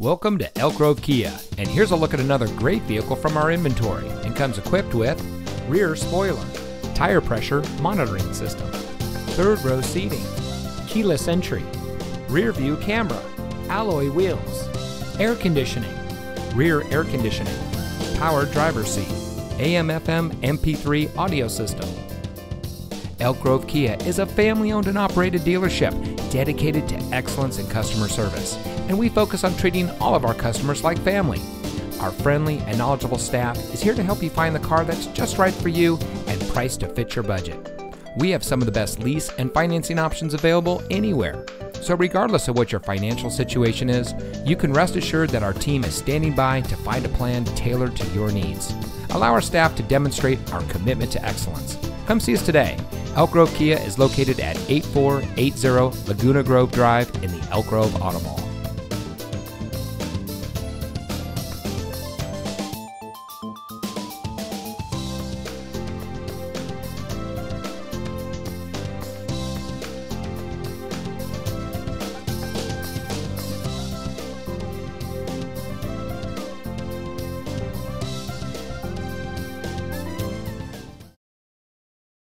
Welcome to Elk Grove Kia, and here's a look at another great vehicle from our inventory, and comes equipped with rear spoiler, tire pressure monitoring system, third row seating, keyless entry, rear view camera, alloy wheels, air conditioning, rear air conditioning, power driver's seat, AM/FM MP3 audio system. Elk Grove Kia is a family-owned and operated dealership dedicated to excellence in customer service, and we focus on treating all of our customers like family. Our friendly and knowledgeable staff is here to help you find the car that's just right for you and priced to fit your budget. We have some of the best lease and financing options available anywhere. So regardless of what your financial situation is, you can rest assured that our team is standing by to find a plan tailored to your needs. Allow our staff to demonstrate our commitment to excellence. Come see us today. Elk Grove Kia is located at 8480 Laguna Grove Drive in the Elk Grove Auto Mall.